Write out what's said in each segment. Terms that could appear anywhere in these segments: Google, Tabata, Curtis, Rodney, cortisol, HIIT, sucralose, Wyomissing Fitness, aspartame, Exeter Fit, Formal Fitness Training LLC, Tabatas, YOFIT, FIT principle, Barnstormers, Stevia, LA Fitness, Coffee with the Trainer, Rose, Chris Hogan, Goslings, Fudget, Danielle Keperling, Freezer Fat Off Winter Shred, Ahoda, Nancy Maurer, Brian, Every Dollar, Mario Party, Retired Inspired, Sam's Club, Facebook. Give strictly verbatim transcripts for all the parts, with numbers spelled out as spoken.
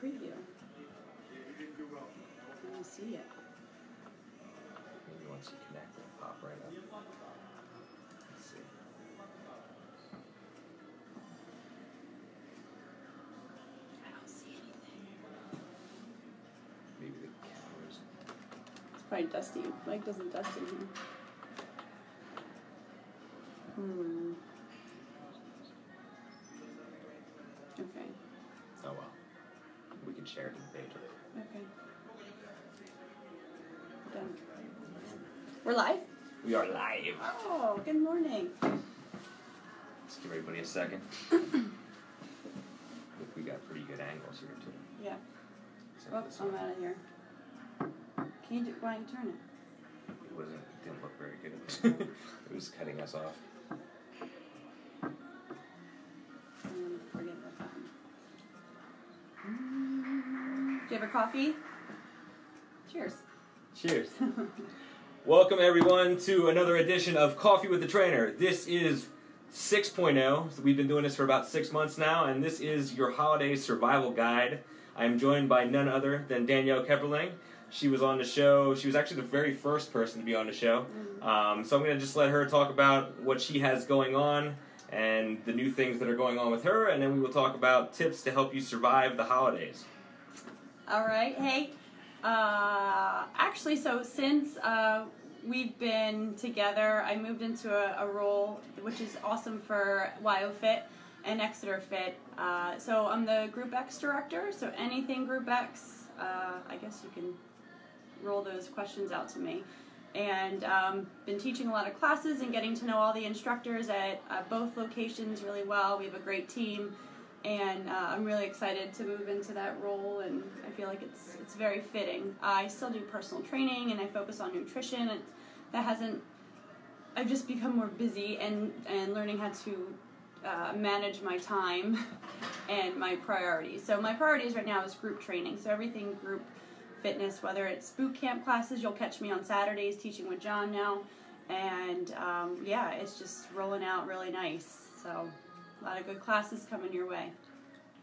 preview. I don't see it. Maybe once you connect, it'll pop right up. Let's see. I don't see anything. Maybe the camera's... It's probably dusty. Mike doesn't dust in here. Hmm. Okay. Oh well. We can share it to the page later. Okay. Done. We're live? We are live. Oh, good morning. Let's give everybody a second. Look, we got pretty good angles here too. Yeah. Oh, I'm out of here. Can you do, why don't you turn it? It wasn't, it didn't look very good. It was cutting us off. Do you have a coffee? Cheers. Cheers. Welcome everyone to another edition of Coffee with the Trainer. This is six point oh. So we've been doing this for about six months now, and this is your holiday survival guide. I'm joined by none other than Danielle Keperling. She was on the show. She was actually the very first person to be on the show. Um, so I'm going to just let her talk about what she has going on and the new things that are going on with her, and then we will talk about tips to help you survive the holidays. All right, hey, uh, actually, so since uh, we've been together, I moved into a, a role which is awesome for YOFIT and Exeter Fit. Uh, so I'm the Group X director, so anything Group X, uh, I guess you can roll those questions out to me. And um, been teaching a lot of classes and getting to know all the instructors at uh, both locations really well. We have a great team. And uh, I'm really excited to move into that role, and I feel like it's it's very fitting. I still do personal training, and I focus on nutrition. It, that hasn't. I've just become more busy and and learning how to uh, manage my time and my priorities. So my priorities right now is group training. So everything group fitness, whether it's boot camp classes. You'll catch me on Saturdays teaching with John now, and um, yeah, it's just rolling out really nice. So. A lot of good classes coming your way.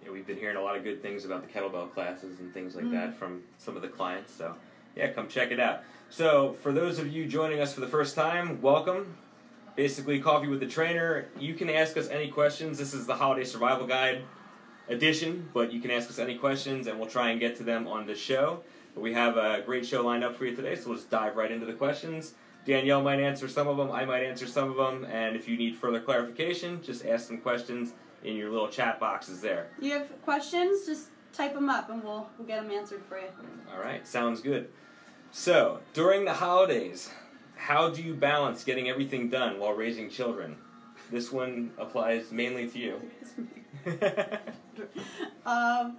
Yeah, we've been hearing a lot of good things about the kettlebell classes and things like mm. that from some of the clients, so yeah, come check it out. So for those of you joining us for the first time, welcome. Basically, Coffee with the Trainer. You can ask us any questions. This is the Holiday Survival Guide edition, but you can ask us any questions, and we'll try and get to them on the show. But we have a great show lined up for you today, so let's dive right into the questions. Danielle might answer some of them, I might answer some of them, and if you need further clarification, just ask some questions in your little chat boxes there. You have questions, just type them up and we'll, we'll get them answered for you. All right, sounds good. So, during the holidays, how do you balance getting everything done while raising children? This one applies mainly to you. um,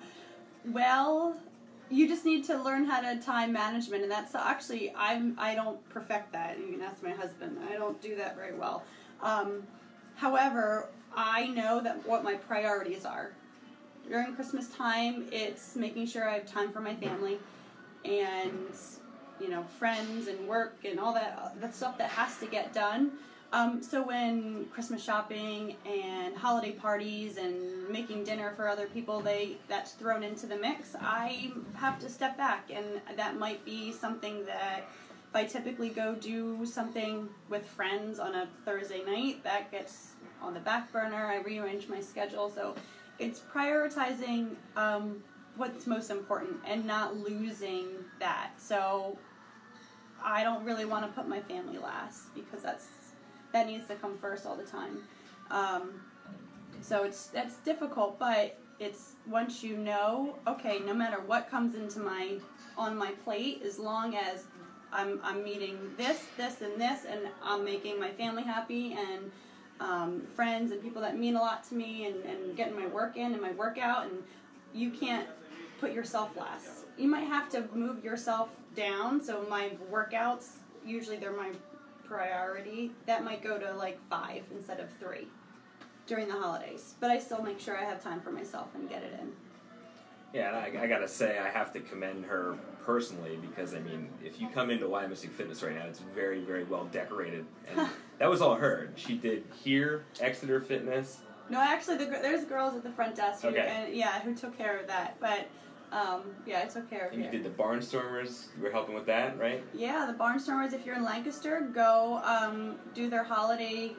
well... You just need to learn how to time management, and that's actually I'm I don't perfect that. You can ask my husband. I don't do that very well. Um, however, I know that what my priorities are. During Christmas time, it's making sure I have time for my family, and you know, friends and work and all that the stuff that has to get done. Um, so when Christmas shopping and holiday parties and making dinner for other people, they that's thrown into the mix, I have to step back, and that might be something that if I typically go do something with friends on a Thursday night, that gets on the back burner. I rearrange my schedule, so it's prioritizing um, what's most important and not losing that. So I don't really want to put my family last because that's that needs to come first all the time. Um, so it's that's difficult, but it's once you know, okay, no matter what comes into my on my plate, as long as I'm I'm meeting this, this, and this, and I'm making my family happy and um, friends and people that mean a lot to me, and, and getting my work in and my workout, and you can't put yourself last. You might have to move yourself down. So my workouts, usually they're my priority, that might go to like five instead of three during the holidays, but I still make sure I have time for myself and get it in. Yeah, and I, I gotta say I have to commend her personally, because I mean, if you come into Wyomissing Fitness right now, it's very very well decorated, and that was all her. She did here, Exeter Fitness. No, actually the, there's girls at the front desk who, okay. and, yeah, who took care of that, but Um, yeah, I took care of it. And you did the Barnstormers. You were helping with that, right? Yeah, the Barnstormers, if you're in Lancaster, go um, do their holiday,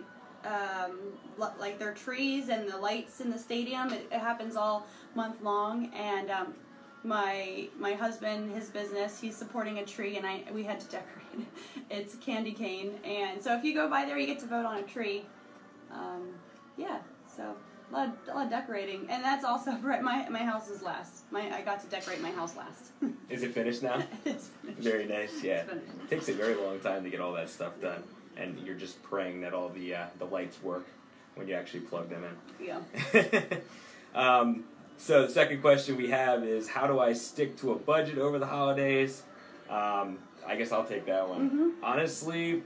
um, like their trees and the lights in the stadium. It, it happens all month long. And um, my my husband, his business, he's supporting a tree, and I we had to decorate it. It's a candy cane. And so if you go by there, you get to vote on a tree. Um, yeah, so... A lot, of, a lot of decorating, and that's also right. My my house is last. My I got to decorate my house last. Is it finished now? It's finished. Very nice. Yeah, it takes a very long time to get all that stuff done, and you're just praying that all the uh, the lights work when you actually plug them in. Yeah. um, so the second question we have is, how do I stick to a budget over the holidays? Um, I guess I'll take that one. Mm-hmm. Honestly,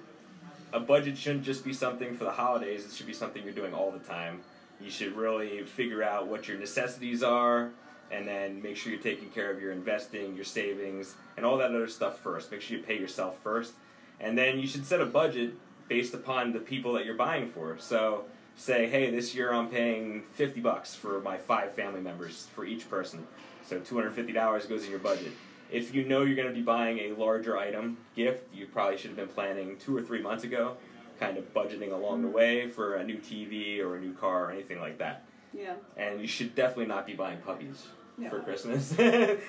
a budget shouldn't just be something for the holidays. It should be something you're doing all the time. You should really figure out what your necessities are, and then make sure you're taking care of your investing, your savings, and all that other stuff first. Make sure you pay yourself first. And then you should set a budget based upon the people that you're buying for. So say, hey, this year I'm paying fifty bucks for my five family members for each person. So two hundred fifty dollars goes in your budget. If you know you're going to be buying a larger item gift, you probably should have been planning two or three months ago. Kind of budgeting along the way for a new T V or a new car or anything like that. Yeah. And you should definitely not be buying puppies no. for Christmas.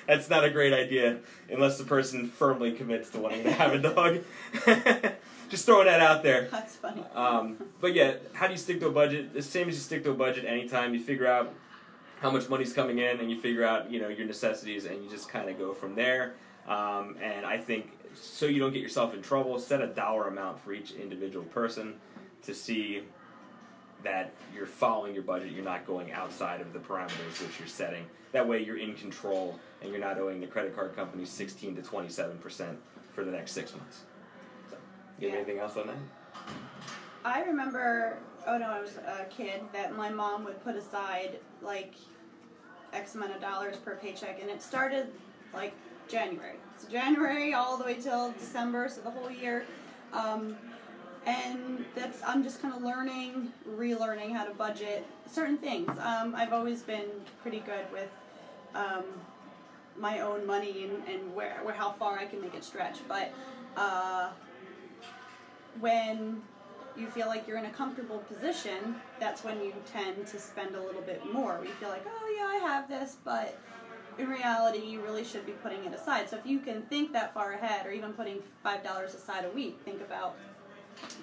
That's not a great idea unless the person firmly commits to wanting to have a dog. Just throwing that out there. That's funny. Um, but yeah, how do you stick to a budget? The same as you stick to a budget anytime. You figure out how much money's coming in, and you figure out, you know, your necessities, and you just kind of go from there. Um, and I think, so you don't get yourself in trouble, set a dollar amount for each individual person to see that you're following your budget, you're not going outside of the parameters which you're setting. That way you're in control, and you're not owing the credit card company sixteen to twenty-seven percent for the next six months. So, you have yeah. anything else on that? I remember, oh no, I was a kid, that my mom would put aside like X amount of dollars per paycheck, and it started like January. So January all the way till December, so the whole year. Um, and that's, I'm just kind of learning, relearning how to budget certain things. Um, I've always been pretty good with um, my own money and, and where, where, how far I can make it stretch. But uh, when you feel like you're in a comfortable position, that's when you tend to spend a little bit more. We feel like, oh yeah, I have this, but in reality, you really should be putting it aside. So if you can think that far ahead, or even putting five dollars aside a week, think about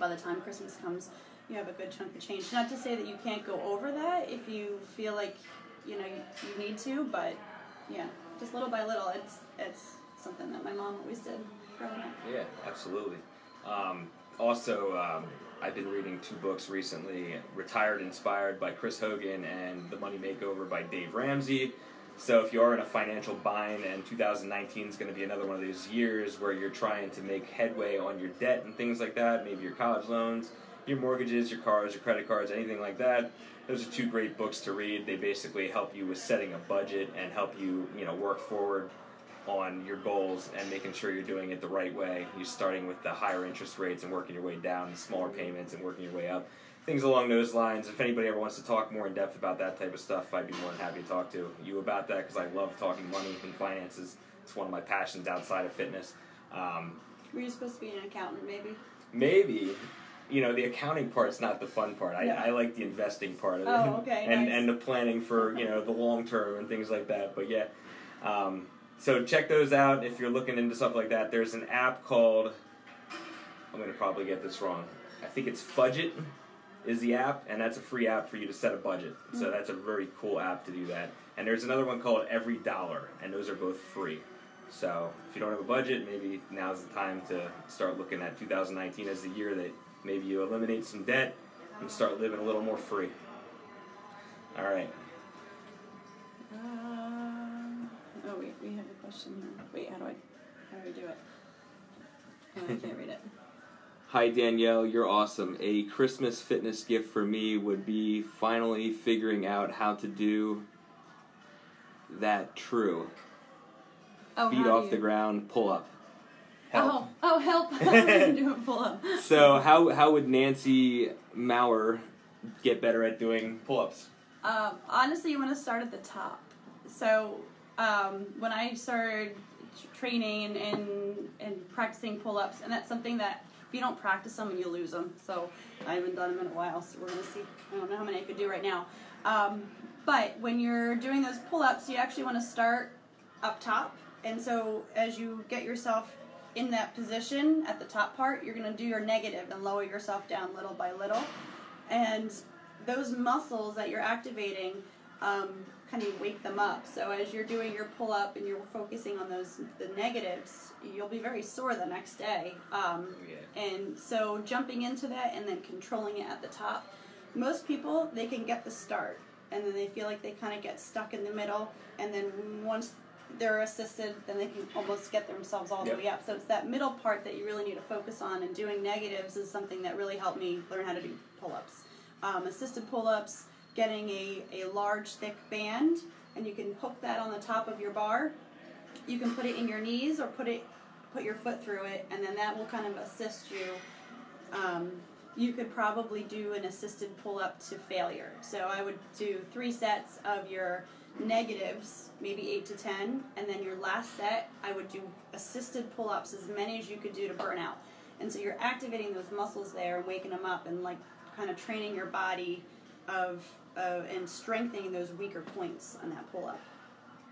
by the time Christmas comes, you have a good chunk of change. Not to say that you can't go over that if you feel like, you know, you, you need to, but yeah, just little by little. It's it's something that my mom always did growing up. Yeah, absolutely. Um, also, um, I've been reading two books recently, Retired Inspired by Chris Hogan and The Money Makeover by Dave Ramsey. So if you are in a financial bind, and two thousand nineteen is going to be another one of those years where you're trying to make headway on your debt and things like that, maybe your college loans, your mortgages, your cars, your credit cards, anything like that, those are two great books to read. They basically help you with setting a budget and help you, you know, work forward on your goals and making sure you're doing it the right way. You're starting with the higher interest rates and working your way down to smaller payments and working your way up. Things along those lines. If anybody ever wants to talk more in depth about that type of stuff, I'd be more than happy to talk to you about that, because I love talking money and finances. It's one of my passions outside of fitness. Um, Were you supposed to be an accountant, maybe? Maybe. You know, the accounting part's not the fun part. I, no. I like the investing part of it. Oh, okay, and, nice. And the planning for, you know, the long term and things like that. But yeah, um, so check those out if you're looking into stuff like that. There's an app called, I'm going to probably get this wrong, I think it's Fudget is the app, and that's a free app for you to set a budget. So that's a very cool app to do that. And there's another one called Every Dollar, and those are both free. So if you don't have a budget, maybe now's the time to start looking at two thousand nineteen as the year that maybe you eliminate some debt and start living a little more free. All right. Uh, oh, wait, we have a question here. Wait, how do I, how do I do it? Oh, I can't read it. Hi Danielle, you're awesome. A Christmas fitness gift for me would be finally figuring out how to do that true. Oh, feet off the ground, pull up. Help. Oh, oh, help. I didn't do a pull up. So how, how would Nancy Maurer get better at doing pull ups? Um, honestly, you want to start at the top. So um, when I started training and, and, and practicing pull-ups, and that's something that if you don't practice them, you lose them. So I haven't done them in a while, so we're going to see. I don't know how many I could do right now. Um, but when you're doing those pull-ups, you actually want to start up top. And so as you get yourself in that position at the top part, you're going to do your negative and lower yourself down little by little. And those muscles that you're activating, um, kind of wake them up. So as you're doing your pull-up and you're focusing on those the negatives, you'll be very sore the next day. Um, yeah. And so jumping into that and then controlling it at the top, most people, they can get the start, and then they feel like they kind of get stuck in the middle, and then once they're assisted, then they can almost get themselves all yep. the way up. So it's that middle part that you really need to focus on, and doing negatives is something that really helped me learn how to do pull-ups. Um, assisted pull-ups, getting a, a large thick band, and you can hook that on the top of your bar. You can put it in your knees or put it put your foot through it, and then that will kind of assist you. Um, you could probably do an assisted pull-up to failure. So I would do three sets of your negatives, maybe eight to ten, and then your last set I would do assisted pull-ups, as many as you could do to burn out. And so you're activating those muscles there and waking them up, and like kind of training your body of uh, and strengthening those weaker points on that pull-up.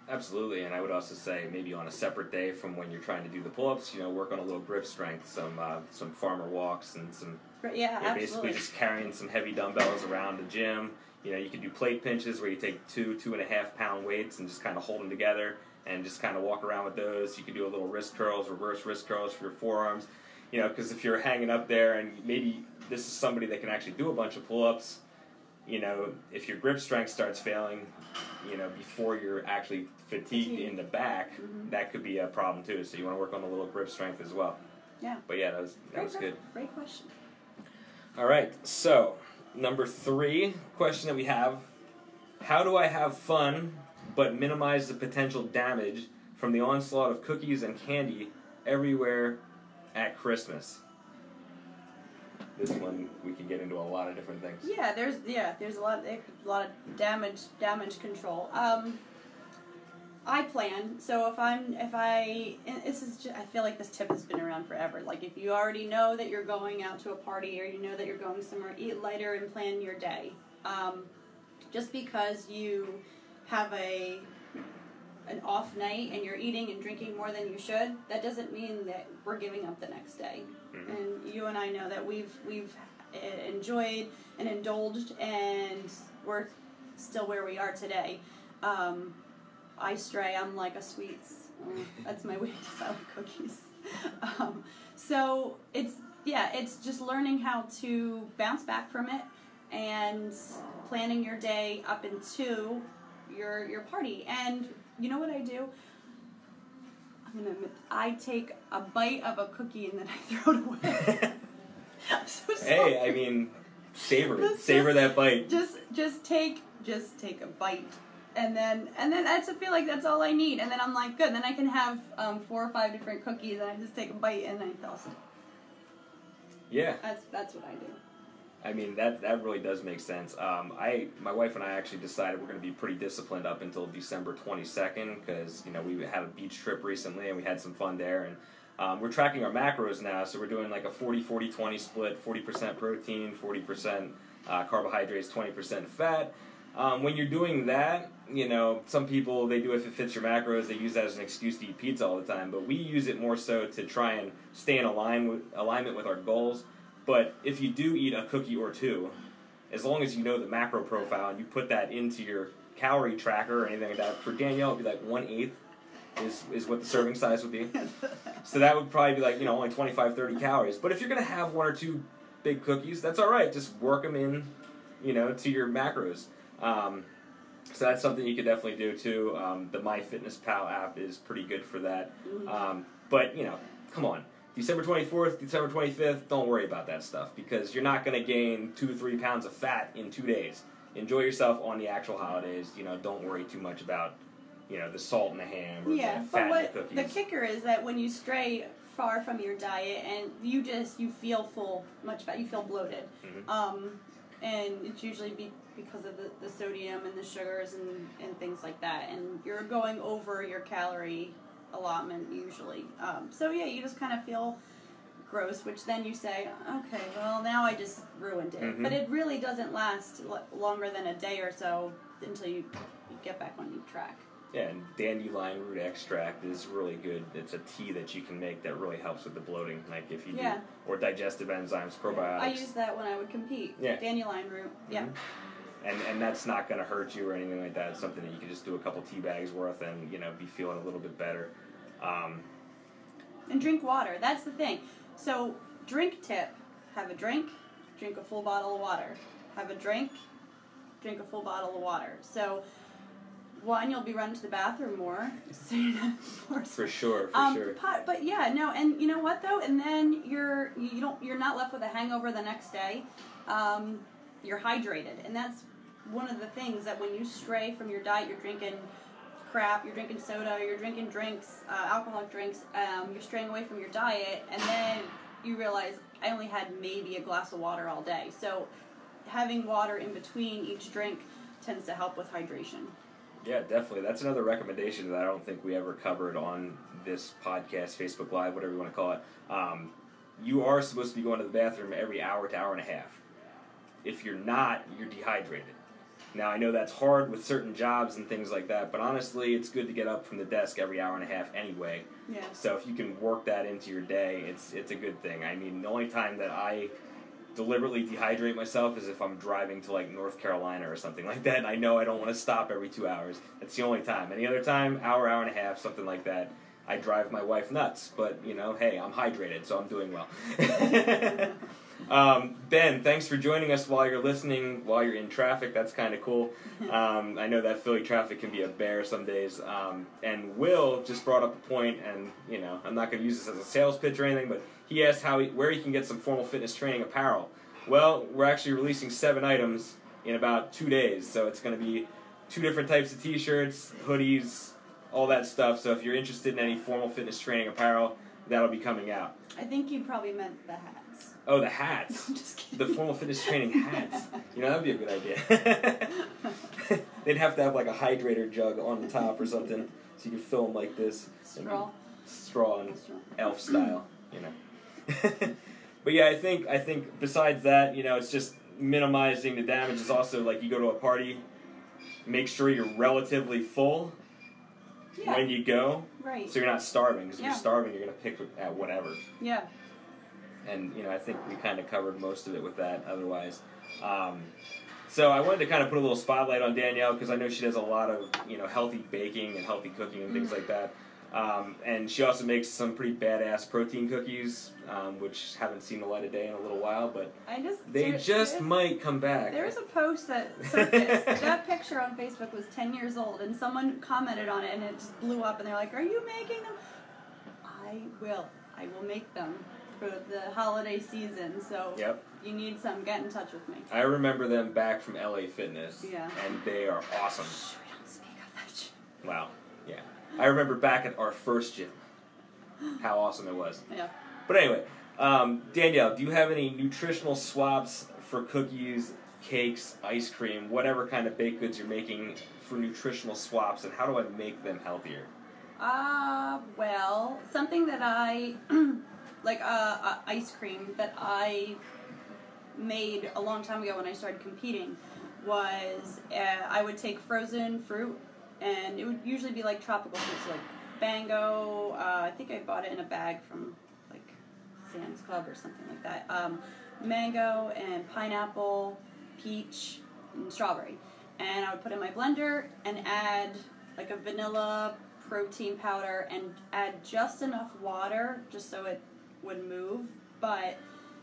Absolutely, and I would also say maybe on a separate day from when you're trying to do the pull-ups, you know, work on a little grip strength, some uh, some farmer walks, and some yeah, you know, absolutely. Basically just carrying some heavy dumbbells around the gym. You know, you can do plate pinches where you take two, two and a half pound weights and just kind of hold them together and just kind of walk around with those. You can do a little wrist curls, reverse wrist curls for your forearms. You know, because if you're hanging up there, and maybe this is somebody that can actually do a bunch of pull-ups, you know, if your grip strength starts failing, you know, before you're actually fatigued Fatigue. in the back, mm-hmm. that could be a problem too. So you want to work on a little grip strength as well. Yeah. But yeah, that was, that was good. Great question. All right. So number three question that we have, how do I have fun but minimize the potential damage from the onslaught of cookies and candy everywhere at Christmas? This one we can get into a lot of different things. Yeah, there's yeah, there's a lot, a lot of damage damage control. Um, I plan. So if I'm if I and this is just, I feel like this tip has been around forever. Like if you already know that you're going out to a party, or you know that you're going somewhere, eat lighter and plan your day. Um, just because you have a an off night and you're eating and drinking more than you should, that doesn't mean that we're giving up the next day. Mm-hmm. And you and I know that we've we've enjoyed and indulged, and we're still where we are today. Um, I stray. I'm like a sweets. Um, that's my way to sell cookies. Um, so it's yeah, it's just learning how to bounce back from it and planning your day up into your your party. And you know what I do? I'm gonna admit, I take a bite of a cookie and then I throw it away. I'm so sorry. Hey, I mean, savor it. Savor just, that bite. Just, just take, just take a bite, and then, and then I feel like that's all I need, and then I'm like, good. Then I can have um, four or five different cookies, and I just take a bite and I throw some. Yeah. That's that's what I do. I mean, that that really does make sense. Um, I my wife and I actually decided we're going to be pretty disciplined up until December twenty-second, because you know we had a beach trip recently and we had some fun there, and um, we're tracking our macros now. So we're doing like a forty forty twenty split: forty percent protein, forty percent uh, carbohydrates, twenty percent fat. Um, when you're doing that, you know, some people, they do if it fits your macros, they use that as an excuse to eat pizza all the time. But we use it more so to try and stay in align with, alignment with our goals. But if you do eat a cookie or two, as long as you know the macro profile and you put that into your calorie tracker or anything like that, for Danielle, it would be like one-eighth is, is what the serving size would be. So that would probably be like, you know, only twenty-five, thirty calories. But if you're going to have one or two big cookies, that's all right. Just work them in, you know, to your macros. Um, so that's something you could definitely do, too. Um, the MyFitnessPal app is pretty good for that. Um, but, you know, come on. December twenty-fourth, December twenty-fifth, don't worry about that stuff, because you're not going to gain two, three pounds of fat in two days. Enjoy yourself on the actual holidays. You know, don't worry too much about, you know, the salt in the ham or yeah, the fat what, in the cookies. The kicker is that when you stray far from your diet and you just, you feel full, much fat, you feel bloated. Mm-hmm. Um, and it's usually be because of the, the sodium and the sugars and, and things like that, and you're going over your calorie allotment usually. Um, so yeah, you just kind of feel gross, which then you say, okay, well, now I just ruined it. Mm-hmm. But it really doesn't last l longer than a day or so until you, you get back on your track. Yeah, and dandelion root extract is really good. It's a tea that you can make that really helps with the bloating, like if you yeah. do, or digestive enzymes, probiotics. I used that when I would compete. Yeah. Dandelion root, mm-hmm. yeah. And and that's not going to hurt you or anything like that. It's something that you can just do a couple tea bags worth and, you know, be feeling a little bit better. Um, and drink water. That's the thing. So, drink tip. Have a drink, drink a full bottle of water. Have a drink, drink a full bottle of water. So, one, you'll be running to the bathroom more. So you're not forced. For sure, for um, sure. But, but yeah, no, and you know what though? And then you're you don't you're not left with a hangover the next day. Um, you're hydrated, and that's one of the things that when you stray from your diet, you're drinking crap, you're drinking soda, you're drinking drinks, uh, alcoholic drinks, um, you're straying away from your diet, and then you realize I only had maybe a glass of water all day. So having water in between each drink tends to help with hydration. Yeah, definitely. That's another recommendation that I don't think we ever covered on this podcast, Facebook Live, whatever you want to call it. Um, you are supposed to be going to the bathroom every hour to hour and a half. If you're not, you're dehydrated. Now, I know that's hard with certain jobs and things like that, but honestly, it's good to get up from the desk every hour and a half anyway. Yeah. So if you can work that into your day, it's it's a good thing. I mean, the only time that I deliberately dehydrate myself is if I'm driving to, like, North Carolina or something like that, and I know I don't want to stop every two hours. That's the only time. Any other time, hour, hour and a half, something like that, I drive my wife nuts. But, you know, hey, I'm hydrated, so I'm doing well. Um, Ben, thanks for joining us while you're listening, while you're in traffic. That's kind of cool. Um, I know that Philly traffic can be a bear some days. Um, and Will just brought up a point, and, you know, I'm not going to use this as a sales pitch or anything, but he asked how he, where he can get some formal fitness training apparel. Well, we're actually releasing seven items in about two days, so it's going to be two different types of t-shirts, hoodies, all that stuff. So if you're interested in any formal fitness training apparel, that'll be coming out. I think you probably meant the hats. Oh, the hats. No, I'm just kidding. The formal fitness training hats. Yeah. You know, that would be a good idea. They'd have to have like a hydrator jug on the top or something, so you could fill them like this. Straw. And straw and straw. Elf style, you know. But yeah, I think, I think besides that, you know, it's just minimizing the damage. It's also like you go to a party, make sure you're relatively full. Yeah. When you go, right. So you're not starving. Because if yeah. you're starving, you're going to pick at whatever. Yeah. And, you know, I think we kind of covered most of it with that otherwise. Um, so I wanted to kind of put a little spotlight on Danielle because I know she does a lot of, you know, healthy baking and healthy cooking and things mm. like that. Um, and she also makes some pretty badass protein cookies, um, which haven't seen the light of day in a little while, but I just, they there, just there, might come back. There was a post that surfaced. That picture on Facebook was ten years old, and someone commented on it, and it just blew up, and they're like, are you making them? I will. I will make them for the holiday season, so yep. you need some, get in touch with me. I remember them back from L A Fitness, yeah. and they are awesome. Shh, we don't speak of that shit. Wow, yeah. I remember back at our first gym, how awesome it was. Yeah. But anyway, um, Danielle, do you have any nutritional swaps for cookies, cakes, ice cream, whatever kind of baked goods you're making for nutritional swaps, and how do I make them healthier? Uh, well, something that I, like uh, uh, ice cream that I made a long time ago when I started competing was uh, I would take frozen fruit. And it would usually be like tropical fruits, so like mango. Uh, I think I bought it in a bag from like Sam's Club or something like that. Um, mango and pineapple, peach, and strawberry. And I would put in my blender and add like a vanilla protein powder and add just enough water just so it would move, but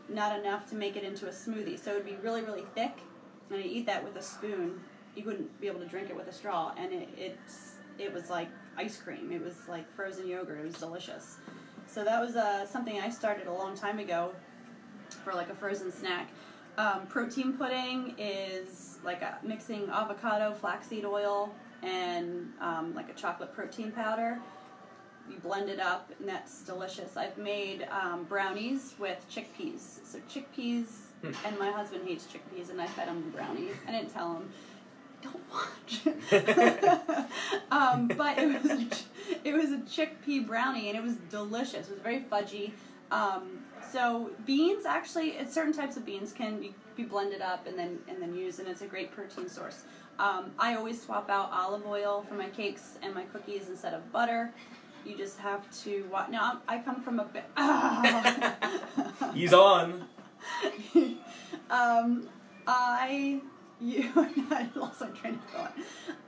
not enough to make it into a smoothie. So it would be really, really thick. And I'd eat that with a spoon. You wouldn't be able to drink it with a straw, and it it's, it was like ice cream. It was like frozen yogurt. It was delicious. So that was uh, something I started a long time ago for like a frozen snack. Um, protein pudding is like a, mixing avocado, flaxseed oil, and um, like a chocolate protein powder. You blend it up, and that's delicious. I've made um, brownies with chickpeas. So chickpeas and my husband hates chickpeas, and I fed him brownies. I didn't tell him, don't watch. um, but it was a, it was a chickpea brownie, and it was delicious. It was very fudgy. Um, so beans, actually, certain types of beans can be, be blended up and then and then used, and it's a great protein source. Um, I always swap out olive oil for my cakes and my cookies instead of butter. You just have to watch. Now, I come from a bit. Ah. He's on. um, I. You. I lost my train of thought.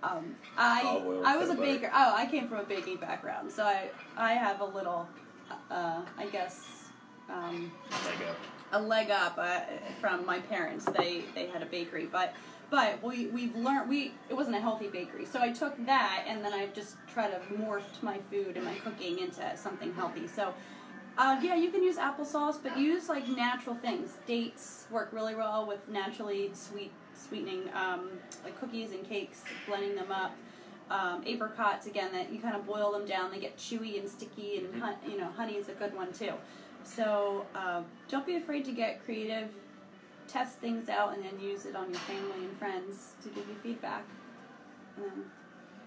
Um, I. Oh, I was a butter. baker. Oh, I came from a baking background, so I. I have a little. Uh, I guess. Um, leg up. A leg up uh, from my parents. They they had a bakery, but. But we, we've learned, we, it wasn't a healthy bakery, so I took that and then I've just tried to morphed my food and my cooking into something healthy. So, uh, yeah, you can use applesauce, but use like natural things. Dates work really well with naturally sweet sweetening, um, like cookies and cakes, blending them up. Um, apricots, again, that you kind of boil them down, they get chewy and sticky, and hun you know, honey is a good one too. So uh, don't be afraid to get creative. Test things out and then use it on your family and friends to give you feedback. Um,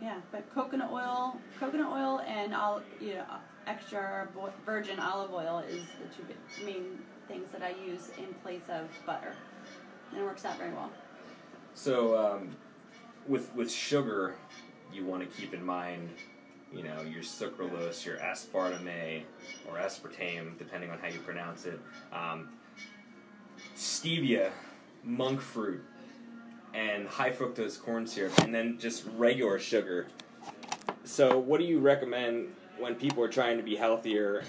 yeah, but coconut oil, coconut oil, and olive, you know, extra virgin olive oil is the two main things that I use in place of butter, and it works out very well. So, um, with with sugar, you want to keep in mind, you know, your sucralose, your aspartame, or aspartame, depending on how you pronounce it. Um, Stevia, monk fruit, and high fructose corn syrup, and then just regular sugar. So what do you recommend when people are trying to be healthier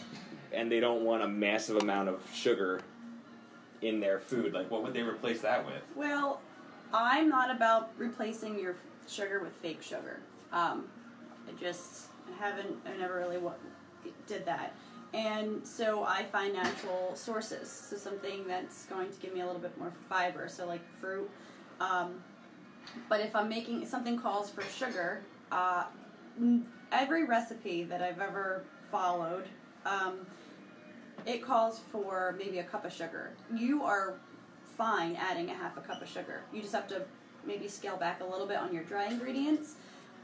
and they don't want a massive amount of sugar in their food? Like, what would they replace that with? Well, I'm not about replacing your sugar with fake sugar. Um, I just haven't, I never really did that. And so I find natural sources, so something that's going to give me a little bit more fiber, so like fruit. Um, but if I'm making, something calls for sugar, uh, every recipe that I've ever followed, um, it calls for maybe a cup of sugar. You are fine adding a half a cup of sugar. You just have to maybe scale back a little bit on your dry ingredients.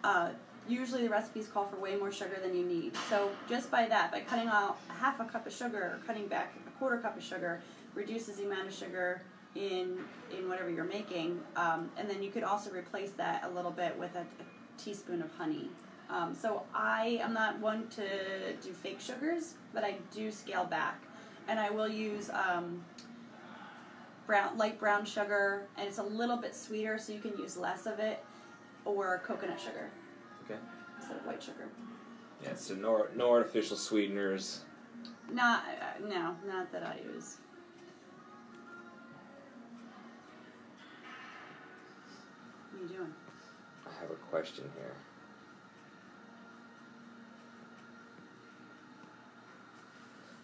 Uh, Usually the recipes call for way more sugar than you need. So just by that, by cutting out half a cup of sugar or cutting back a quarter cup of sugar, reduces the amount of sugar in in whatever you're making. Um, and then you could also replace that a little bit with a, a teaspoon of honey. Um, so I am not one to do fake sugars, but I do scale back. And I will use um, brown, light brown sugar, and it's a little bit sweeter, so you can use less of it, or coconut sugar. Okay. Instead of white sugar. Yeah, so no, no artificial sweeteners. Not, uh, no, not that I use. What are you doing? I have a question here.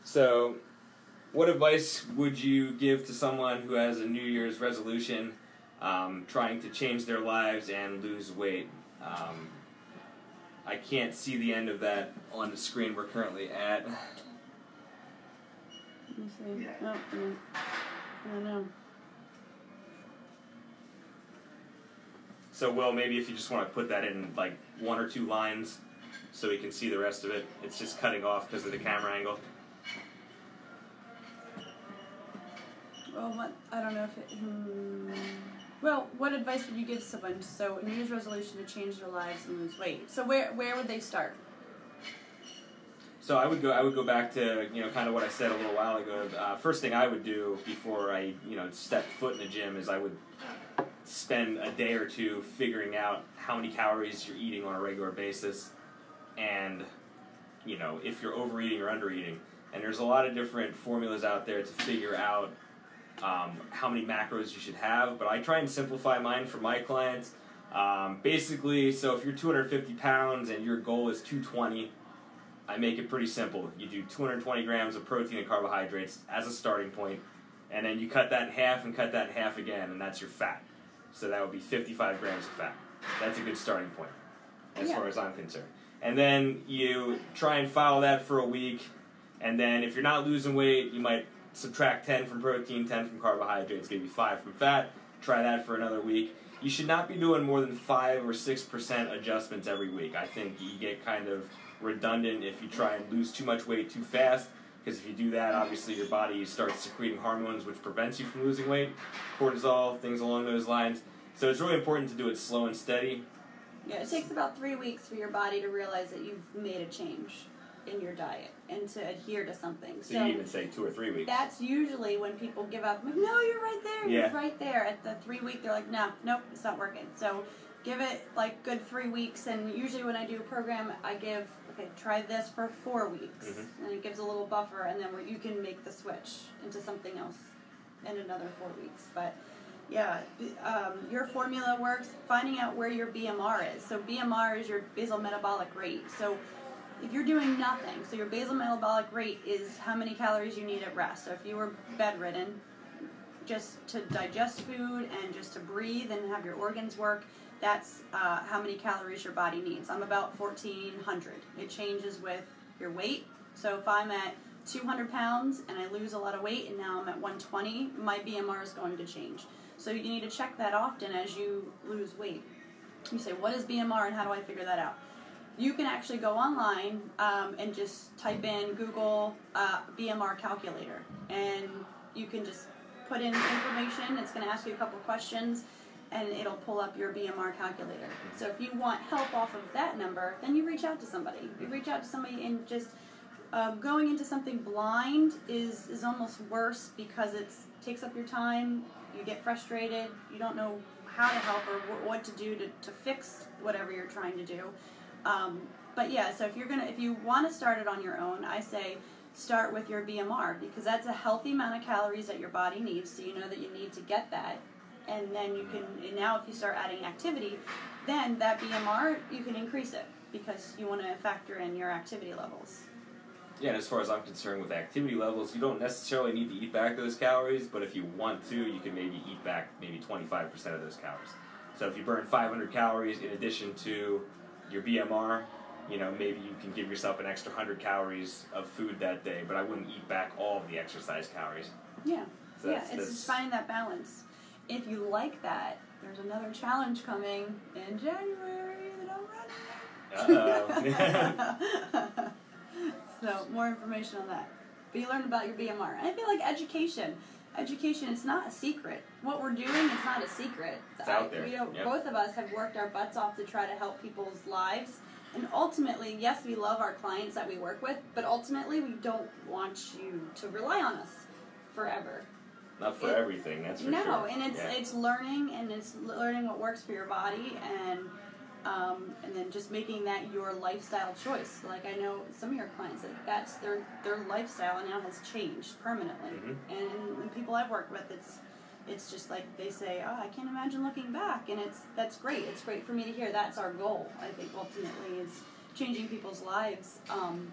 So, what advice would you give to someone who has a New Year's resolution, um, trying to change their lives and lose weight? Um, I can't see the end of that on the screen we're currently at. Let me see. Oh, I don't know. So, Will, maybe if you just want to put that in like one or two lines so we can see the rest of it. It's just cutting off because of the camera angle. Well, what, I don't know if it... Hmm. Well, what advice would you give someone so a New Year's resolution to change their lives and lose weight? So where where would they start? So I would go I would go back to, you know, kind of what I said a little while ago. Uh, first thing I would do before I you know stepped foot in the gym is I would spend a day or two figuring out how many calories you're eating on a regular basis, and you know if you're overeating or undereating. And there's a lot of different formulas out there to figure out Um, how many macros you should have, but I try and simplify mine for my clients. Um, basically, so if you're two hundred fifty pounds and your goal is two twenty, I make it pretty simple. You do two hundred twenty grams of protein and carbohydrates as a starting point, and then you cut that in half and cut that in half again, and that's your fat. So that would be fifty-five grams of fat. That's a good starting point, as yeah. far as I'm concerned. And then you try and follow that for a week, and then if you're not losing weight, you might subtract ten from protein, ten from carbohydrates, give you five from fat. Try that for another week. You should not be doing more than five or six percent adjustments every week. I think you get kind of redundant if you try and lose too much weight too fast, because if you do that, obviously your body starts secreting hormones, which prevents you from losing weight, cortisol, things along those lines. So it's really important to do it slow and steady. Yeah, it takes about three weeks for your body to realize that you've made a change in your diet and to adhere to something. So, so you even say two or three weeks. That's usually when people give up. Like, no, you're right there. Yeah. You're right there. At the three week, they're like, no, nope, it's not working. So give it like good three weeks. And usually when I do a program, I give, okay, try this for four weeks. Mm-hmm. And it gives a little buffer. And then you can make the switch into something else in another four weeks. But yeah, um, your formula works. Finding out where your B M R is. So B M R is your basal metabolic rate. So if you're doing nothing, so your basal metabolic rate is how many calories you need at rest. So if you were bedridden, just to digest food and just to breathe and have your organs work, that's uh, how many calories your body needs. I'm about fourteen hundred. It changes with your weight. So if I'm at two hundred pounds and I lose a lot of weight and now I'm at one twenty, my B M R is going to change. So you need to check that often as you lose weight. You say, what is B M R and how do I figure that out? You can actually go online um, and just type in Google uh, B M R calculator, and you can just put in information. It's going to ask you a couple questions, and it'll pull up your B M R calculator. So if you want help off of that number, then you reach out to somebody. You reach out to somebody, and just uh, going into something blind is, is almost worse because it takes up your time. You get frustrated. You don't know how to help or wh what to do to, to fix whatever you're trying to do. Um, but yeah, so if you're gonna, if you want to start it on your own, I say start with your B M R, because that's a healthy amount of calories that your body needs, so you know that you need to get that, and then you can, and now if you start adding activity, then that B M R, you can increase it, because you want to factor in your activity levels. Yeah, and as far as I'm concerned with activity levels, you don't necessarily need to eat back those calories, but if you want to, you can maybe eat back maybe twenty-five percent of those calories. So if you burn five hundred calories in addition to your B M R, you know, maybe you can give yourself an extra one hundred calories of food that day, but I wouldn't eat back all of the exercise calories. Yeah, so yeah, that's, it's that's... just finding that balance. If you like that, there's another challenge coming in January that I'm running. Uh-oh. So, more information on that. But you learn about your B M R. And I feel like education. Education, it's not a secret. What we're doing, it's not a secret. It's out there. I, you know, yep. Both of us have worked our butts off to try to help people's lives. And ultimately, yes, we love our clients that we work with, but ultimately, we don't want you to rely on us forever. Not for it, everything, that's for no, sure. No, and it's, yeah. it's learning, and it's learning what works for your body, and um, and then just making that your lifestyle choice. Like, I know some of your clients, that that's their, their lifestyle now has changed permanently. Mm-hmm. And the people I've worked with, it's it's just like they say, oh, I can't imagine looking back. And it's that's great. It's great for me to hear. That's our goal, I think, ultimately, is changing people's lives. Um,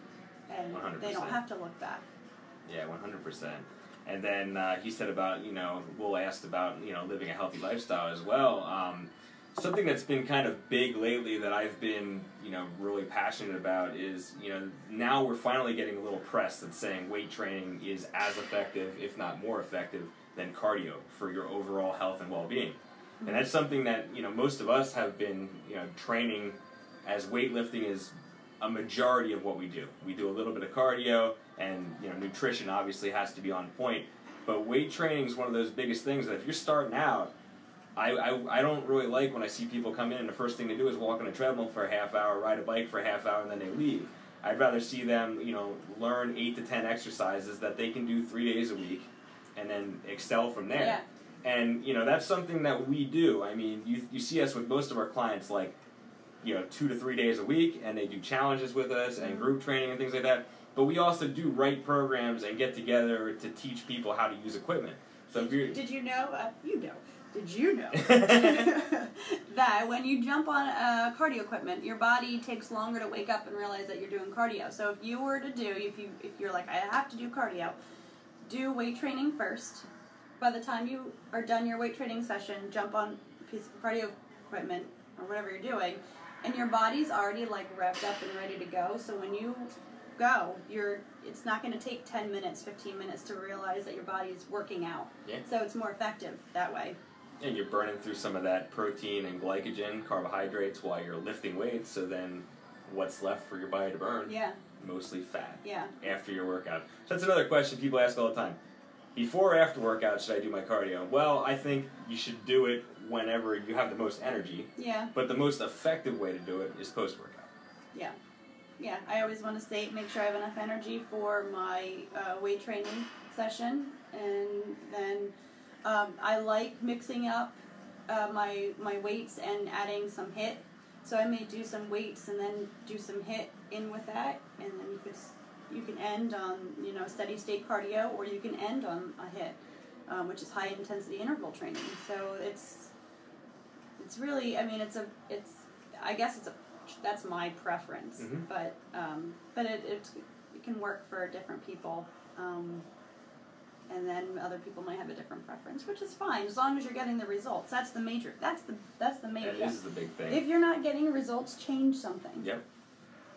and one hundred percent. They don't have to look back. Yeah, one hundred percent. And then uh, he said about, you know, Will asked about, you know, living a healthy lifestyle as well. Um, Something that's been kind of big lately that I've been, you know, really passionate about is, you know, now we're finally getting a little press that's saying weight training is as effective, if not more effective, than cardio for your overall health and well-being. Mm-hmm. And that's something that, you know, most of us have been, you know, training as weightlifting is a majority of what we do. We do a little bit of cardio, and, you know, nutrition obviously has to be on point. But weight training is one of those biggest things that if you're starting out, I, I, I don't really like when I see people come in and the first thing they do is walk on a treadmill for a half hour, ride a bike for a half hour, and then they leave. I'd rather see them, you know, learn eight to ten exercises that they can do three days a week and then excel from there. Yeah. And, you know, that's something that we do. I mean, you, you see us with most of our clients, like, you know, two to three days a week, and they do challenges with us and group training and things like that. But we also do write programs and get together to teach people how to use equipment. So if you're, Did you know? Uh, you know. Did you know that when you jump on uh, cardio equipment, your body takes longer to wake up and realize that you're doing cardio? So if you were to do, if, you, if you're like, I have to do cardio, do weight training first. By the time you are done your weight training session, jump on a piece of cardio equipment or whatever you're doing, and your body's already like revved up and ready to go. So when you go. You're it's not going to take ten minutes, fifteen minutes to realize that your body is working out. Yeah. So it's more effective that way. And you're burning through some of that protein and glycogen, carbohydrates, while you're lifting weights, so then what's left for your body to burn? Yeah. Mostly fat. Yeah. After your workout. So that's another question people ask all the time. Before or after workout, should I do my cardio? Well, I think you should do it whenever you have the most energy. Yeah. But the most effective way to do it is post-workout. Yeah. Yeah, I always want to say, make sure I have enough energy for my uh, weight training session. And then um, I like mixing up uh, my, my weights and adding some H I I T. So I may do some weights and then do some H I I T in with that. And then you could... You can end on, you know, steady state cardio, or you can end on a H I I T, um, which is high intensity interval training. So it's, it's really, I mean, it's a, it's, I guess it's a, that's my preference, mm-hmm. but, um, but it, it, it can work for different people, um, and then other people might have a different preference, which is fine, as long as you're getting the results. That's the major, that's the, that's the major. That is the big thing. If you're not getting results, change something. Yep.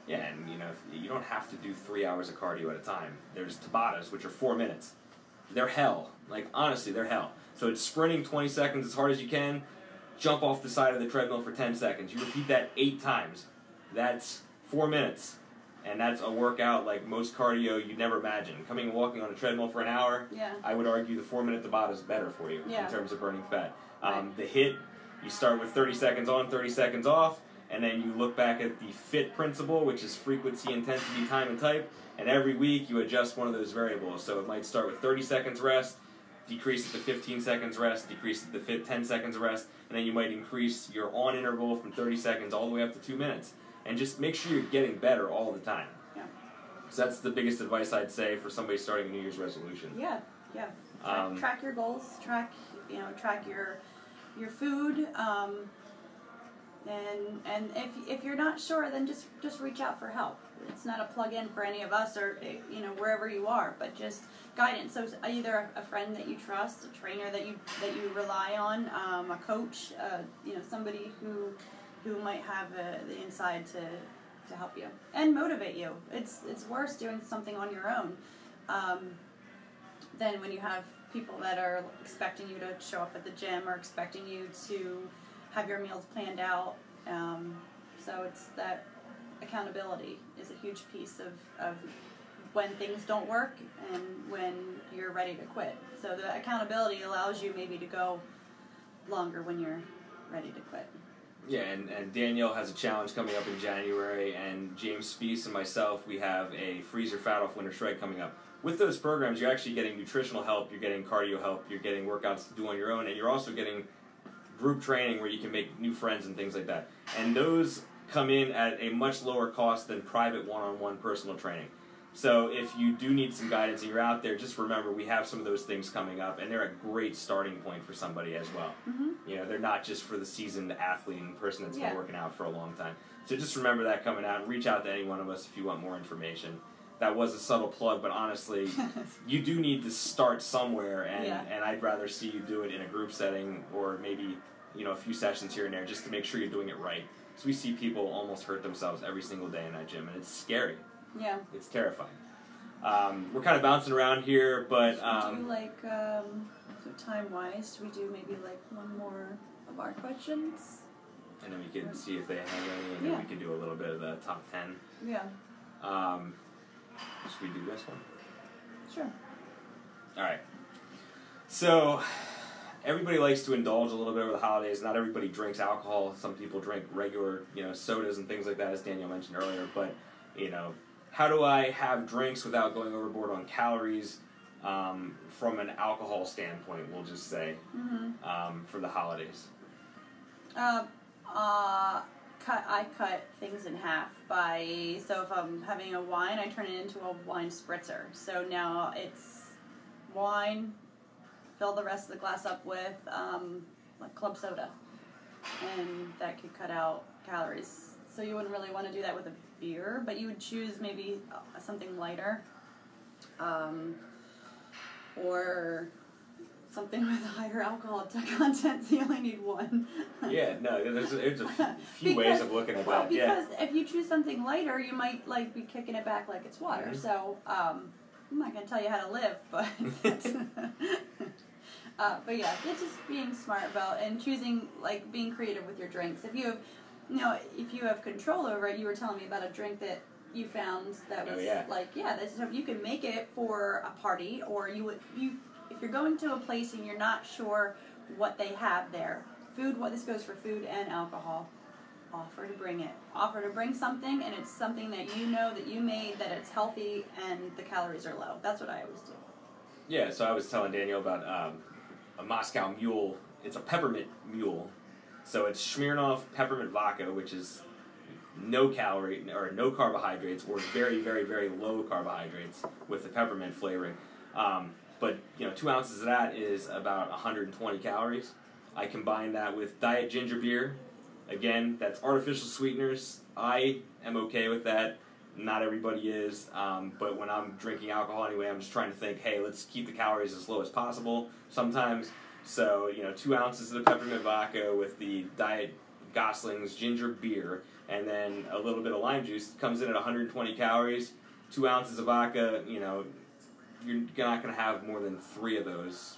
Yeah, and you know, you don't have to do three hours of cardio at a time. There's Tabatas, which are four minutes. They're hell. Like, honestly, they're hell. So it's sprinting twenty seconds as hard as you can, jump off the side of the treadmill for ten seconds. You repeat that eight times. That's four minutes. And that's a workout like most cardio you'd never imagine. Coming and walking on a treadmill for an hour, yeah. I would argue the four-minute Tabata is better for you yeah. in terms of burning fat. Um, right. The H I I T, you start with thirty seconds on, thirty seconds off. And then you look back at the FIT principle, which is frequency, intensity, time, and type. And every week you adjust one of those variables. So it might start with thirty seconds rest, decrease it to fifteen seconds rest, decrease it to ten seconds rest. And then you might increase your on interval from thirty seconds all the way up to two minutes. And just make sure you're getting better all the time. Yeah. So that's the biggest advice I'd say for somebody starting a New Year's resolution. Yeah, yeah. Track, um, track your goals. Track, you know, track your your food. Um, And and if if you're not sure, then just just reach out for help. It's not a plug in for any of us, or you know, wherever you are, but just guidance. So either a friend that you trust, a trainer that you that you rely on, um, a coach, uh, you know, somebody who who might have a, the inside to to help you and motivate you. It's it's worse doing something on your own um, than when you have people that are expecting you to show up at the gym, or expecting you to have your meals planned out, um, so it's that accountability is a huge piece of, of when things don't work and when you're ready to quit. So the accountability allows you maybe to go longer when you're ready to quit. Yeah, and, and Danielle has a challenge coming up in January, and James Spiece and myself, we have a Freezer Fat Off Winter Shred coming up. With those programs, you're actually getting nutritional help, you're getting cardio help, you're getting workouts to do on your own, and you're also getting group training where you can make new friends and things like that. And those come in at a much lower cost than private one-on-one personal training. So if you do need some guidance and you're out there, just remember we have some of those things coming up, and they're a great starting point for somebody as well. Mm-hmm. You know, they're not just for the seasoned athlete and person that's yeah. been working out for a long time. So just remember that coming out, and reach out to any one of us if you want more information. That was a subtle plug, but honestly, you do need to start somewhere, and, yeah. and I'd rather see you do it in a group setting, or maybe, you know, a few sessions here and there, just to make sure you're doing it right. So we see people almost hurt themselves every single day in that gym, and it's scary. Yeah. It's terrifying. Um, we're kind of bouncing around here, but... Um, should we do, like, um, so time-wise, should we do maybe, like, one more of our questions? And then we can see if they have any, and yeah. then we can do a little bit of the top ten. Yeah. Um... Should we do this one? Sure. Alright. So, everybody likes to indulge a little bit over the holidays. Not everybody drinks alcohol. Some people drink regular, you know, sodas and things like that, as Danielle mentioned earlier. But, you know, how do I have drinks without going overboard on calories um, from an alcohol standpoint, we'll just say, mm-hmm. um, for the holidays? Uh, uh... Cut, I cut things in half by, so if I'm having a wine, I turn it into a wine spritzer. So now it's wine, fill the rest of the glass up with um, like club soda, and that could cut out calories. So you wouldn't really want to do that with a beer, but you would choose maybe something lighter, um, or something with a higher alcohol content, so you only need one. Yeah, no, there's, there's a few because, ways of looking at that. Because yeah. if you choose something lighter, you might like be kicking it back like it's water. Mm-hmm. So um, I'm not going to tell you how to live, but uh, but yeah, it's just being smart about and choosing, like, being creative with your drinks. If you have, you know, if you have control over it, you were telling me about a drink that you found that was oh, yeah. like, yeah, this is, if you can make it for a party, or you would you. If you're going to a place and you're not sure what they have there, food, what this goes for food and alcohol, offer to bring it. Offer to bring something, and it's something that you know that you made, that it's healthy, and the calories are low. That's what I always do. Yeah, so I was telling Danielle about um, a Moscow mule. It's a peppermint mule. So it's Smirnoff peppermint vodka, which is no calorie, or no carbohydrates, or very, very, very low carbohydrates with the peppermint flavoring. Um... But, you know, two ounces of that is about one hundred twenty calories. I combine that with diet ginger beer. Again, that's artificial sweeteners. I am okay with that. Not everybody is. Um, but when I'm drinking alcohol anyway, I'm just trying to think, hey, let's keep the calories as low as possible sometimes. So, you know, two ounces of the peppermint vodka with the diet Goslings ginger beer, and then a little bit of lime juice. It comes in at one hundred twenty calories. Two ounces of vodka, you know, you're not going to have more than three of those,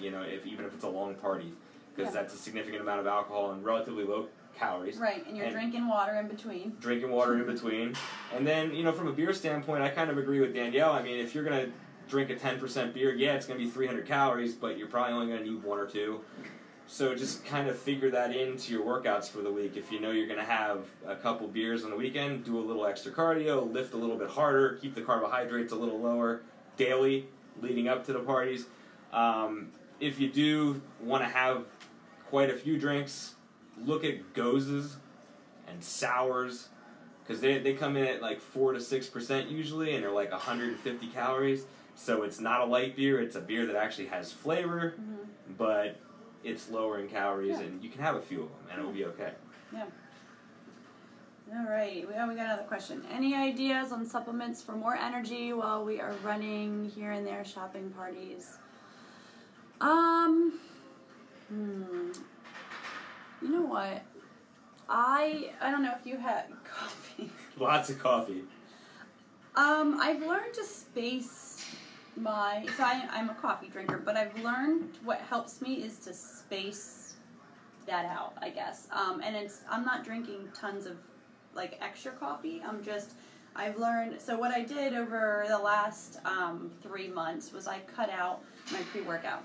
you know, if even if it's a long party, because yeah. that's a significant amount of alcohol and relatively low calories. Right, and you're and drinking water in between. Drinking water in between. And then, you know, from a beer standpoint, I kind of agree with Danielle. I mean, if you're going to drink a ten percent beer, yeah, it's going to be three hundred calories, but you're probably only going to need one or two. So just kind of figure that into your workouts for the week. If you know you're going to have a couple beers on the weekend, do a little extra cardio, lift a little bit harder, keep the carbohydrates a little lower daily leading up to the parties. Um, if you do want to have quite a few drinks, look at gozes and sours, because they, they come in at like four to six percent usually, and they're like one hundred fifty calories. So it's not a light beer, it's a beer that actually has flavor, mm-hmm. but it's lower in calories, yeah. and you can have a few of them, and it'll be okay. Yeah. All right, we got another question. Any ideas on supplements for more energy while we are running here and there, shopping parties? Um, hmm. You know what? I I don't know if you had coffee. Lots of coffee. Um, I've learned to space my. So I, I'm a coffee drinker, but I've learned what helps me is to space that out, I guess. Um, and it's I'm not drinking tons of. like extra coffee. I'm just, I've learned, so what I did over the last um, three months was I cut out my pre-workout.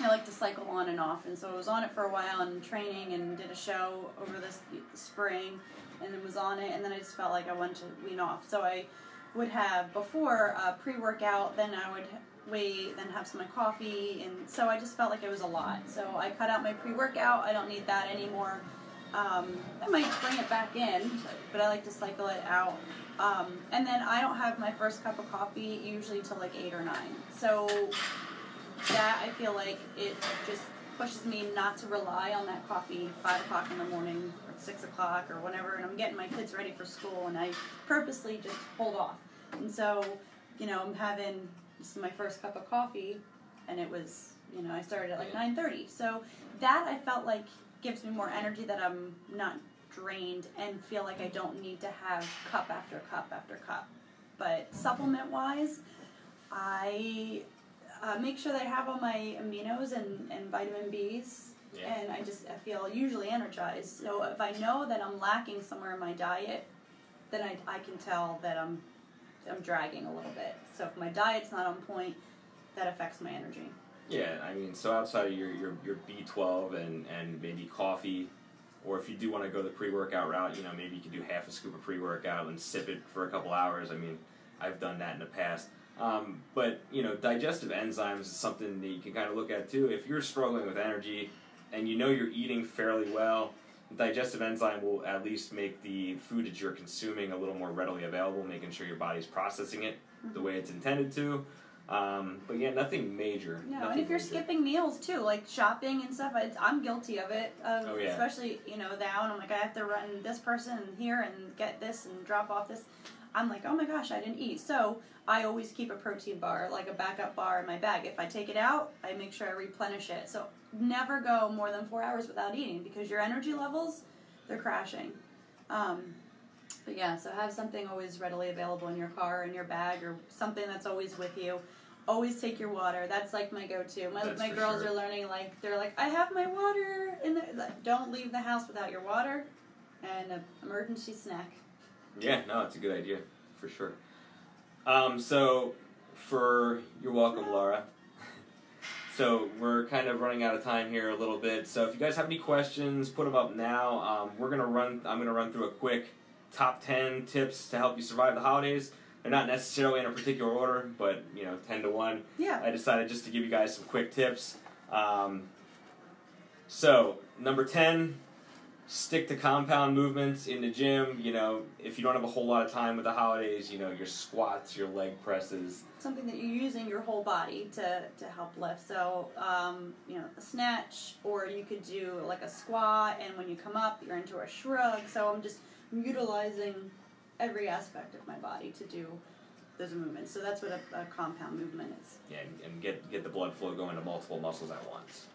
I like to cycle on and off, and so I was on it for a while and training and did a show over this spring and then was on it, and then I just felt like I wanted to wean off. So I would have before a pre-workout, then I would wait, then have some of my coffee, and so I just felt like it was a lot. So I cut out my pre-workout. I don't need that anymore. Um, I might bring it back in, but I like to cycle it out. Um, and then I don't have my first cup of coffee usually till like eight or nine. So that, I feel like it just pushes me not to rely on that coffee five o'clock in the morning or six o'clock or whenever. And I'm getting my kids ready for school, and I purposely just hold off. And so, you know, I'm having this is my first cup of coffee, and it was, you know, I started at like nine thirty. So that I felt like gives me more energy, that I'm not drained and feel like I don't need to have cup after cup after cup. But supplement wise, I uh, make sure that I have all my aminos and, and vitamin B's, yeah. and I just I feel usually energized. So if I know that I'm lacking somewhere in my diet, then I, I can tell that I'm I'm dragging a little bit. So if my diet's not on point, that affects my energy. Yeah, I mean, so outside of your, your, your B twelve and, and maybe coffee, or if you do want to go the pre-workout route, you know, maybe you can do half a scoop of pre-workout and sip it for a couple hours. I mean, I've done that in the past. Um, but, you know, digestive enzymes is something that you can kind of look at too. If you're struggling with energy and you know you're eating fairly well, the digestive enzyme will at least make the food that you're consuming a little more readily available, making sure your body's processing it the way it's intended to. Um, but yeah, nothing major. No, nothing and if you're major. skipping meals too, like shopping and stuff, I, I'm guilty of it. Um, oh, yeah. Especially, you know, now, and I'm like, I have to run this person here and get this and drop off this. I'm like, oh my gosh, I didn't eat. So I always keep a protein bar, like a backup bar in my bag. If I take it out, I make sure I replenish it. So never go more than four hours without eating because your energy levels, they're crashing. Um, but yeah, so have something always readily available in your car, in your bag, or something that's always with you. Always take your water. That's like my go-to. My, my girls sure. are learning, like, they're like, I have my water. In the, don't leave the house without your water and an emergency snack. Yeah, no, it's a good idea, for sure. Um, so, for, you're welcome, Laura. So, we're kind of running out of time here a little bit. So, if you guys have any questions, put them up now. Um, we're going to run, I'm going to run through a quick top ten tips to help you survive the holidays. They're not necessarily in a particular order, but, you know, ten to one. Yeah. I decided just to give you guys some quick tips. Um, so, number ten. Stick to compound movements in the gym. You know, if you don't have a whole lot of time with the holidays, you know, your squats, your leg presses. Something that you're using your whole body to, to help lift. So, um, you know, a snatch, or you could do like a squat, and when you come up, you're into a shrug. So I'm just utilizing every aspect of my body to do those movements. So that's what a, a compound movement is. Yeah, and get, get the blood flow going to multiple muscles at once.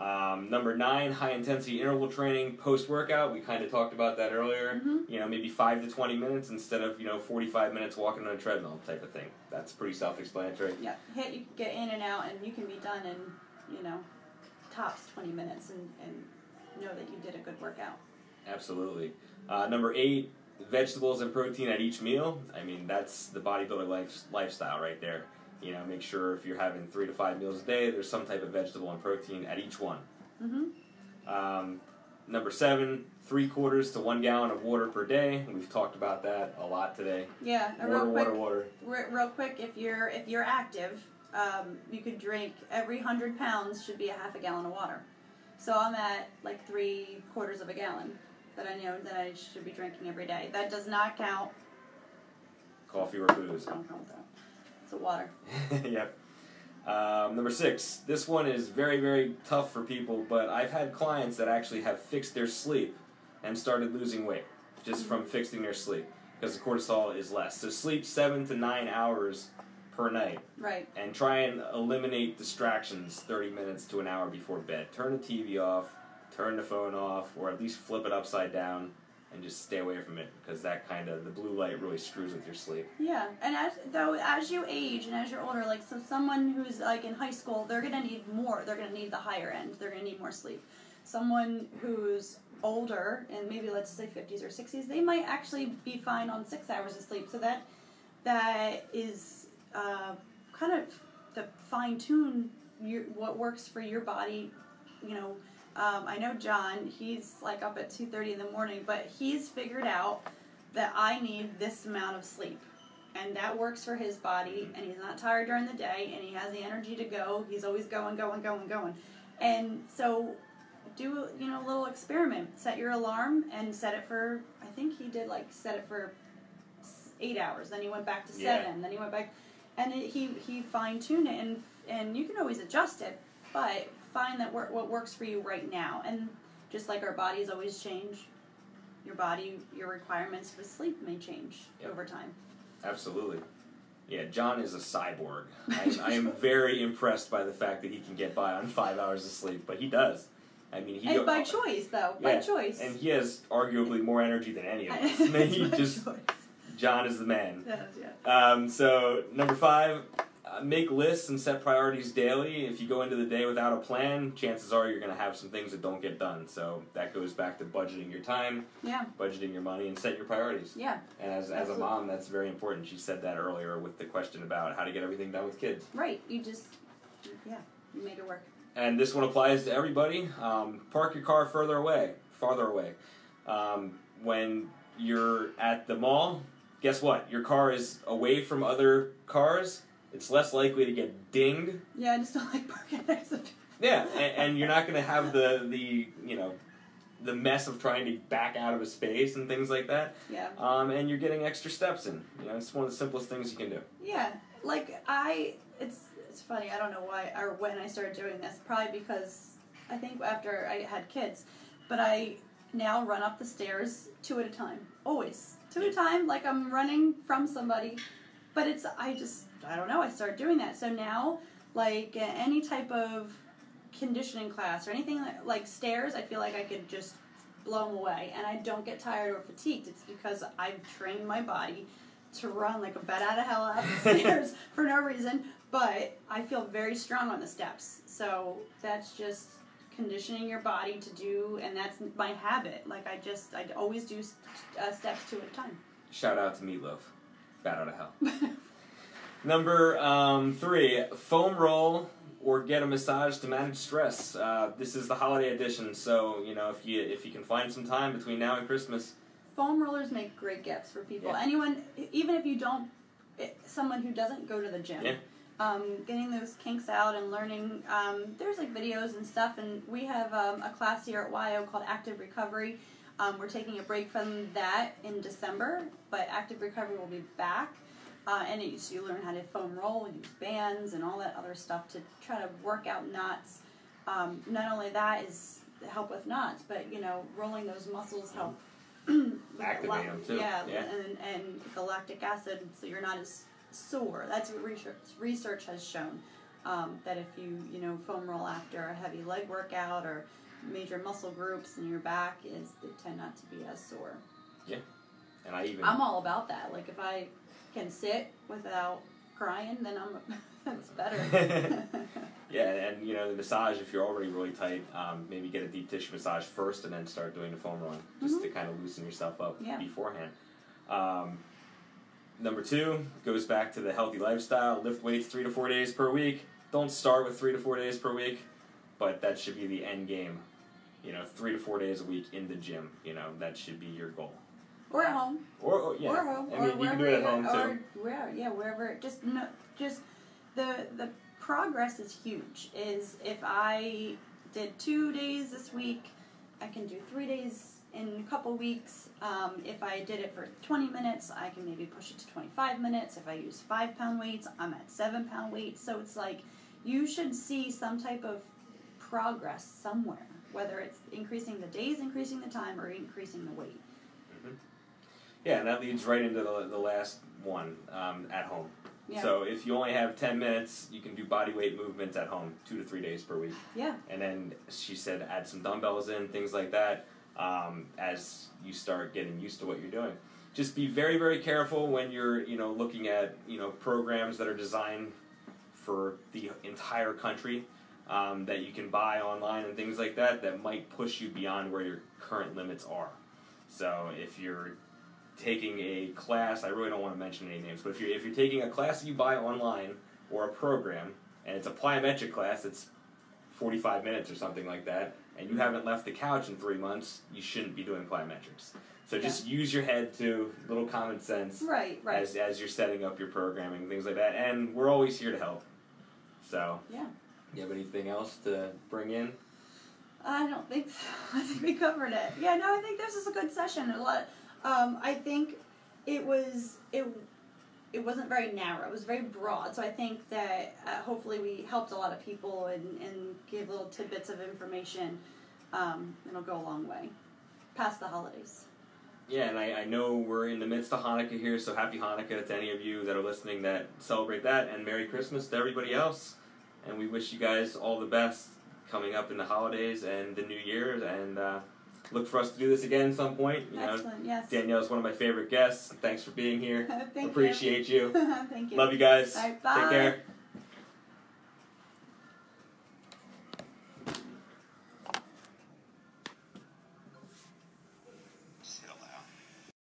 Um, number nine, high-intensity interval training post-workout. We kind of talked about that earlier. Mm-hmm. You know, maybe five to twenty minutes instead of, you know, forty-five minutes walking on a treadmill type of thing. That's pretty self-explanatory. Yeah, hit, you get in and out, and you can be done in, you know, tops twenty minutes and, and know that you did a good workout. Absolutely. Uh, number eight, vegetables and protein at each meal. I mean, that's the bodybuilder life, lifestyle right there. You know, make sure if you're having three to five meals a day, there's some type of vegetable and protein at each one. Mm-hmm. Um, number seven, three quarters to one gallon of water per day. We've talked about that a lot today. Yeah, water, real quick, water, water. Real quick, if you're if you're active, um, you could drink every hundred pounds should be a half a gallon of water. So I'm at like three quarters of a gallon that I know that I should be drinking every day. That does not count coffee or booze. I don't count that. So water. Yep. Um, number six. This one is very, very tough for people, but I've had clients that actually have fixed their sleep and started losing weight just mm-hmm. from fixing their sleep because the cortisol is less. So sleep seven to nine hours per night. Right. And try and eliminate distractions thirty minutes to an hour before bed. Turn the T V off, turn the phone off, or at least flip it upside down. And just stay away from it because that kind of, the blue light really screws with your sleep. Yeah, and as though as you age and as you're older, like so someone who's like in high school, they're going to need more. They're going to need the higher end. They're going to need more sleep. Someone who's older and maybe let's say fifties or sixties, they might actually be fine on six hours of sleep. So that that is uh, kind of to fine tune your, what works for your body, you know. Um, I know John, he's like up at two thirty in the morning, but he's figured out that I need this amount of sleep. And that works for his body, and he's not tired during the day, and he has the energy to go. He's always going, going, going, going. And so do, you know, a little experiment. Set your alarm and set it for, I think he did like set it for eight hours. Then he went back to seven. Yeah. Then he went back, and it, he, he fine-tuned it, and, and you can always adjust it, but find that work, what works for you right now. And just like our bodies always change, your body, your requirements for sleep may change yep. over time. Absolutely. Yeah, John is a cyborg. I, I am very impressed by the fact that he can get by on five hours of sleep, but he does. I mean, he and by choice, though. Yeah, by choice. And he has arguably more energy than any of us. He just, John is the man. Yes, yeah. Um, so, number five. Uh, make lists and set priorities daily. If you go into the day without a plan, chances are you're going to have some things that don't get done. So that goes back to budgeting your time, yeah. budgeting your money, and set your priorities. Yeah. And as, as a mom, that's very important. She said that earlier with the question about how to get everything done with kids. Right. You just, yeah, you make it work. And this one applies to everybody. Um, park your car further away, farther away. Um, when you're at the mall, guess what? Your car is away from other cars. It's less likely to get dinged. Yeah, I just don't like parking next to people. Yeah, and, and you're not going to have the, the, you know, the mess of trying to back out of a space and things like that. Yeah. Um, and you're getting extra steps in. You know, it's one of the simplest things you can do. Yeah, like I, it's it's funny, I don't know why or when I started doing this, probably because I think after I had kids, but I now run up the stairs two at a time. Always. Two at a time, like I'm running from somebody. But it's, I just, I don't know, I start doing that. So now, like any type of conditioning class or anything like, like stairs, I feel like I could just blow them away. And I don't get tired or fatigued. It's because I've trained my body to run like a bat out of hell up the stairs for no reason. But I feel very strong on the steps. So that's just conditioning your body to do, and that's my habit. Like I just, I always do uh, steps two at a time. Shout out to Meatloaf. Bat out of hell. Number um, three, foam roll or get a massage to manage stress. Uh, this is the holiday edition, so you know if you if you can find some time between now and Christmas. Foam rollers make great gifts for people. Yeah. Anyone, even if you don't, someone who doesn't go to the gym. Yeah. Um, getting those kinks out and learning. Um, there's like videos and stuff, and we have um, a class here at Y O called Active Recovery. Um, we're taking a break from that in December, but Active Recovery will be back. Uh, and it, so you learn how to foam roll, use bands, and all that other stuff to try to work out knots. Um, not only that is help with knots, but you know, rolling those muscles help activate them too. Yeah, yeah. And, and galactic acid, so you're not as sore. That's what research research has shown, um, that if you you know foam roll after a heavy leg workout or major muscle groups in your back, is they tend not to be as sore. Yeah, and I even I'm all about that. Like if I can sit without crying, then I'm that's better. Yeah, and you know the massage. If you're already really tight, um, maybe get a deep tissue massage first, and then start doing the foam rolling just mm-hmm. to kind of loosen yourself up yeah. beforehand. Um, Number two goes back to the healthy lifestyle. Lift weights three to four days per week. Don't start with three to four days per week, but that should be the end game. You know, three to four days a week in the gym. You know, that should be your goal. Or at home. Or, or yeah. Or home. I mean, or you can do it at home too. Or where, yeah, wherever. Just no, just the the progress is huge. Is if I did two days this week, I can do three days in a couple weeks. Um, if I did it for twenty minutes, I can maybe push it to twenty-five minutes. If I use five pound weights, I'm at seven pound weights. So it's like you should see some type of progress somewhere, whether it's increasing the days, increasing the time, or increasing the weight. Mm-hmm. Yeah, and that leads right into the, the last one, um, at home. Yeah. So if you only have ten minutes, you can do body weight movements at home two to three days per week. Yeah. And then she said add some dumbbells in, things like that. Um, as you start getting used to what you're doing. Just be very, very careful when you're, you know, looking at, you know, programs that are designed for the entire country, um, that you can buy online and things like that, that might push you beyond where your current limits are. So if you're taking a class, I really don't want to mention any names, but if you're, if you're taking a class that you buy online or a program, and it's a plyometric class that's forty-five minutes or something like that, and you haven't left the couch in three months, you shouldn't be doing plyometrics. So just yeah. use your head to little common sense right, right. As, as you're setting up your programming, things like that. And we're always here to help. So yeah. You have anything else to bring in? I don't think so. I think we covered it. Yeah, no, I think this is a good session. A lot. Um, I think it was it. It wasn't very narrow. It was very broad. So I think that uh, hopefully we helped a lot of people and, and gave little tidbits of information. Um, it'll go a long way past the holidays. Yeah, and I, I know we're in the midst of Hanukkah here, so happy Hanukkah to any of you that are listening that celebrate that, and Merry Christmas to everybody else. And we wish you guys all the best coming up in the holidays and the New Year, and uh, look for us to do this again at some point. You know, excellent, yes. Danielle is one of my favorite guests. Thanks for being here. Thank Appreciate you. you. Thank you. Love you guys. All right, bye. Take care.